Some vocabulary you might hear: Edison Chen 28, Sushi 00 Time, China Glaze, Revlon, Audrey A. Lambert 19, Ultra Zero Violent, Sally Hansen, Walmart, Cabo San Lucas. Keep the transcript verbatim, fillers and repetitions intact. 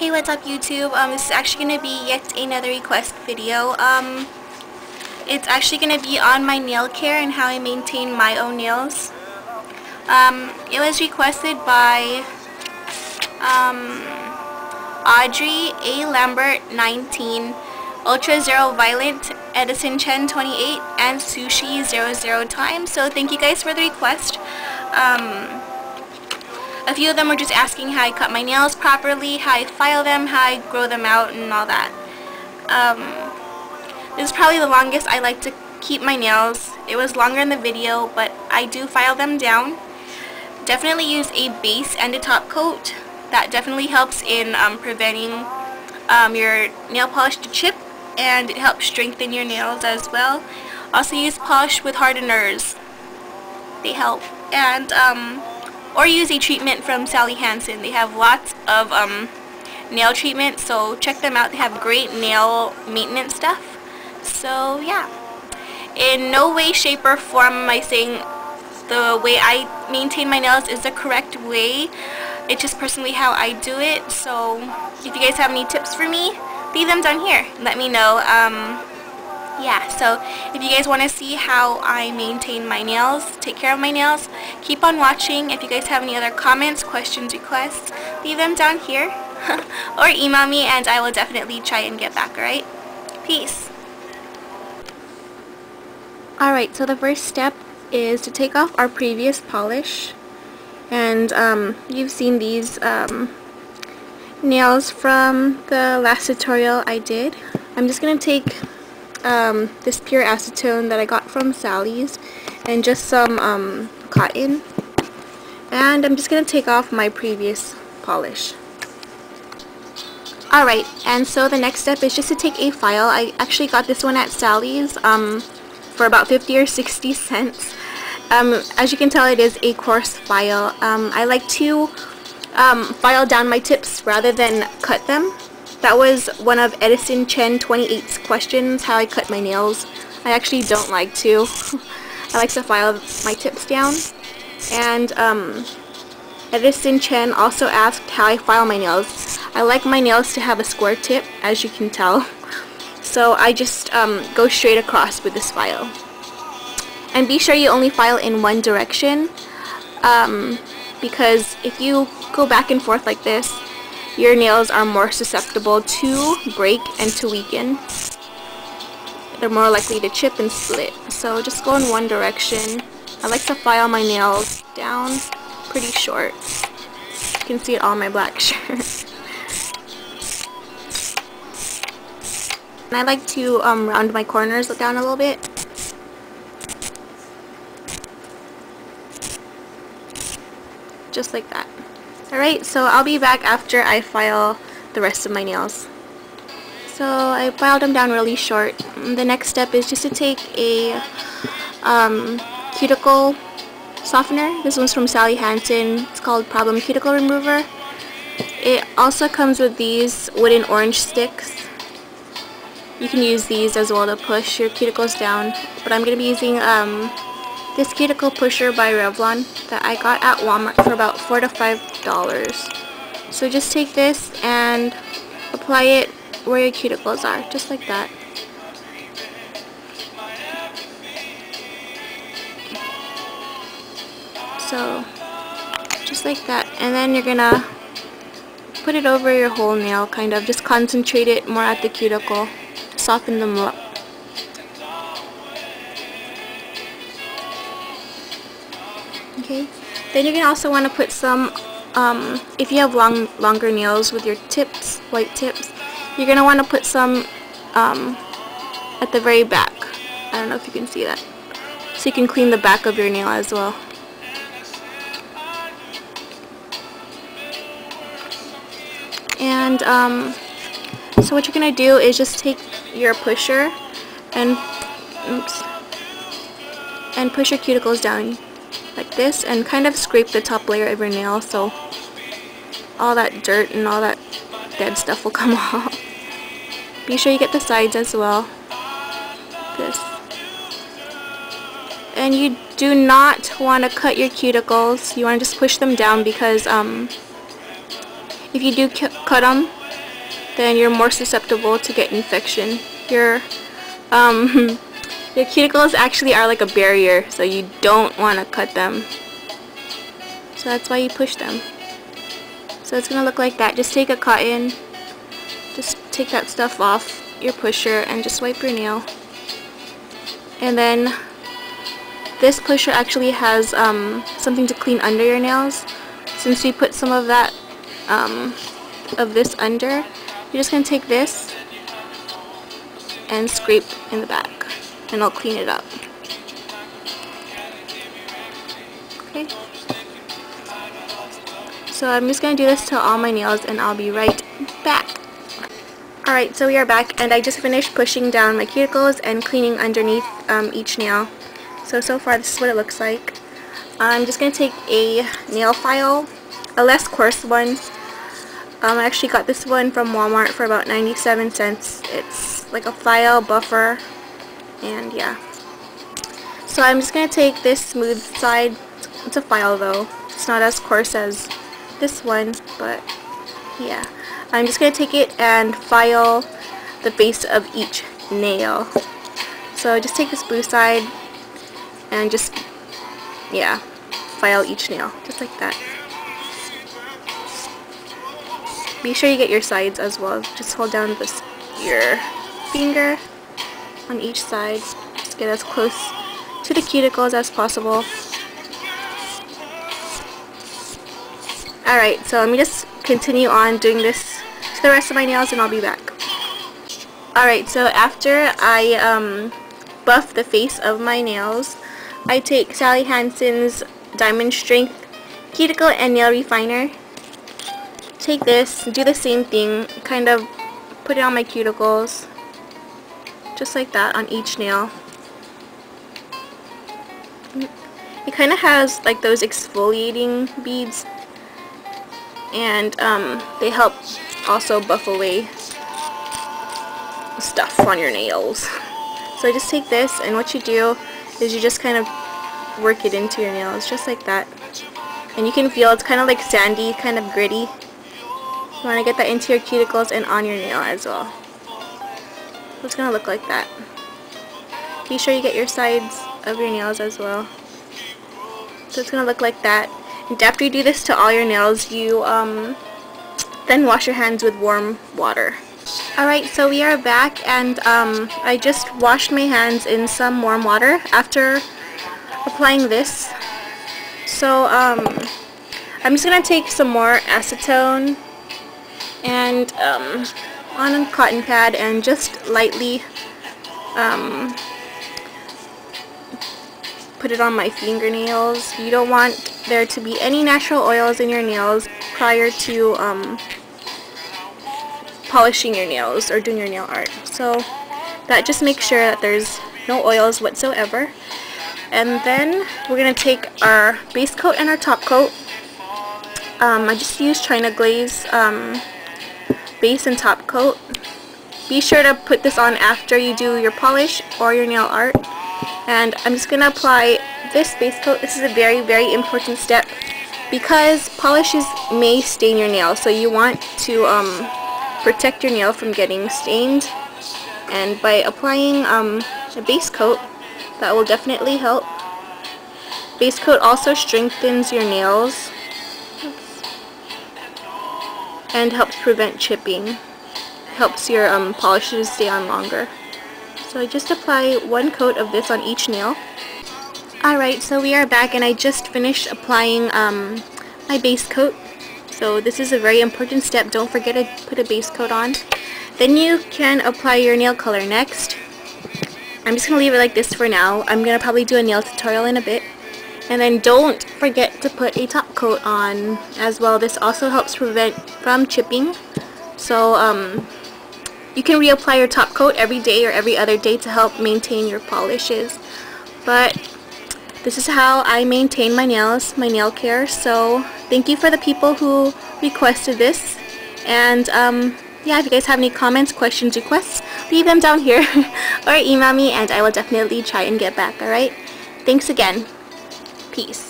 Hey, what's up YouTube? Um, this is actually going to be yet another request video. Um, it's actually going to be on my nail care and how I maintain my own nails. Um, it was requested by um, Audrey A. Lambert nineteen, Ultra Zero Violent, Edison Chen twenty-eight, and Sushi zero zero Time. So thank you guys for the request. Um, A few of them were just asking how I cut my nails properly, how I file them, how I grow them out, and all that. Um, this is probably the longest I like to keep my nails. It was longer in the video, but I do file them down. Definitely use a base and a top coat. That definitely helps in um, preventing um, your nail polish to chip, and it helps strengthen your nails as well. Also use polish with hardeners. They help. And um, or use a treatment from Sally Hansen. They have lots of um, nail treatments, so check them out. They have great nail maintenance stuff. So yeah, in no way, shape, or form am I saying the way I maintain my nails is the correct way. It's just personally how I do it. So if you guys have any tips for me, leave them down here. Let me know. Um, Yeah, so if you guys want to see how I maintain my nails, take care of my nails, keep on watching. If you guys have any other comments, questions, requests, leave them down here. Or email me and I will definitely try and get back, alright? Peace. Alright, so the first step is to take off our previous polish. And um, you've seen these um, nails from the last tutorial I did. I'm just going to take Um, this pure acetone that I got from Sally's and just some um, cotton, and I'm just going to take off my previous polish. Alright, and so the next step is just to take a file. I actually got this one at Sally's um, for about fifty or sixty cents. Um, as you can tell, it is a coarse file. Um, I like to um, file down my tips rather than cut them. That was one of Edison Chen twenty-eight's questions, how I cut my nails. I actually don't like to. I like to file my tips down. And um, Edison Chen also asked how I file my nails. I like my nails to have a square tip, as you can tell. So I just um, go straight across with this file. And be sure you only file in one direction, um, because if you go back and forth like this, your nails are more susceptible to break and to weaken. They're more likely to chip and split. So just go in one direction. I like to file my nails down pretty short. You can see it on my black shirt. And I like to um, round my corners down a little bit. Just like that. Alright, so I'll be back after I file the rest of my nails. So I filed them down really short. The next step is just to take a um, cuticle softener. This one's from Sally Hansen. It's called Problem Cuticle Remover. It also comes with these wooden orange sticks. You can use these as well to push your cuticles down. But I'm going to be using um, this cuticle pusher by Revlon that I got at Walmart for about four to five dollars. So just take this and apply it where your cuticles are, just like that. So just like that, and then you're gonna put it over your whole nail, kind of just concentrate it more at the cuticle, soften them up. Okay. Then you're going to also want to put some, um, if you have long, longer nails with your tips, white tips, you're going to want to put some um, at the very back. I don't know if you can see that. So you can clean the back of your nail as well. And um, so what you're going to do is just take your pusher and, oops, and push your cuticles down. Like this, and kind of scrape the top layer of your nail so all that dirt and all that dead stuff will come off. Be sure you get the sides as well. This. And you do not want to cut your cuticles. You want to just push them down because um, if you do cut them, then you're more susceptible to get infection. Your um, your cuticles actually are like a barrier, so you don't want to cut them. So that's why you push them. So it's going to look like that. Just take a cotton, just take that stuff off your pusher and just wipe your nail. And then this pusher actually has um, something to clean under your nails. Since we put some of that, um, of this under, you're just going to take this and scrape in the back and I'll clean it up. Okay. So I'm just going to do this to all my nails and I'll be right back. Alright, so we are back and I just finished pushing down my cuticles and cleaning underneath um, each nail. So, so far this is what it looks like. I'm just going to take a nail file, a less coarse one. Um, I actually got this one from Walmart for about ninety-seven cents. It's like a file buffer and yeah. So I'm just going to take this smooth side. It's a file though. It's not as coarse as this one, but yeah. I'm just going to take it and file the face of each nail. So just take this blue side and just, yeah, file each nail. Just like that. Be sure you get your sides as well. Just hold down this, your finger on each side. Just get as close to the cuticles as possible. Alright, so let me just continue on doing this to the rest of my nails and I'll be back. Alright, so after I um, buff the face of my nails, I take Sally Hansen's Diamond Strength Cuticle and Nail Refiner. Take this, do the same thing, kind of put it on my cuticles, just like that on each nail. It kind of has like those exfoliating beads and um, they help also buff away stuff on your nails. So just take this and what you do is you just kind of work it into your nails, just like that. And you can feel it's kind of like sandy, kind of gritty. You want to get that into your cuticles and on your nail as well. It's going to look like that. Be sure you get your sides of your nails as well. So it's going to look like that. And after you do this to all your nails, you um, then wash your hands with warm water. Alright, so we are back and um, I just washed my hands in some warm water after applying this. So um, I'm just going to take some more acetone and um, on a cotton pad and just lightly um, put it on my fingernails. You don't want there to be any natural oils in your nails prior to um, polishing your nails or doing your nail art. So that just makes sure that there's no oils whatsoever. And then we're going to take our base coat and our top coat. Um, I just use China Glaze um, base and top coat. Be sure to put this on after you do your polish or your nail art. And I'm just going to apply this base coat. This is a very, very important step because polishes may stain your nail. So you want to um, protect your nail from getting stained. And by applying um, a base coat, that will definitely help. Base coat also strengthens your nails and helps prevent chipping. Helps your um, polishes stay on longer. So I just apply one coat of this on each nail. Alright, so we are back and I just finished applying um, my base coat. So this is a very important step. Don't forget to put a base coat on. Then you can apply your nail color next. I'm just going to leave it like this for now. I'm going to probably do a nail tutorial in a bit. And then don't forget to put a top coat on as well. This also helps prevent from chipping. So um, you can reapply your top coat every day or every other day to help maintain your polishes. But this is how I maintain my nails, my nail care. So thank you for the people who requested this. And um, yeah, if you guys have any comments, questions, requests, leave them down here. Or email me and I will definitely try and get back, alright? Thanks again. Peace.